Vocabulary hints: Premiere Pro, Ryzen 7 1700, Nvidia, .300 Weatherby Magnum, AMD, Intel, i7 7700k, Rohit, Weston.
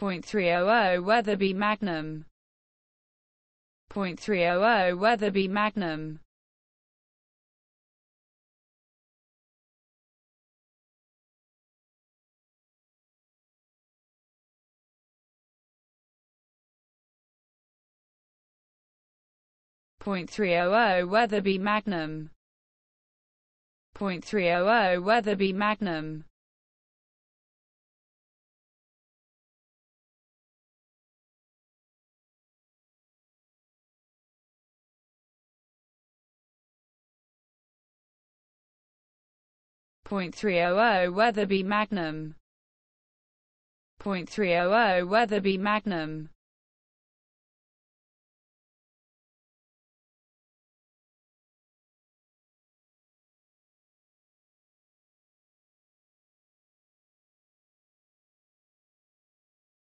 .300 Weatherby Magnum. .300 Weatherby Magnum. .300 Weatherby Magnum. .300 Weatherby Magnum. .300 Weatherby Magnum. .300 Weatherby Magnum.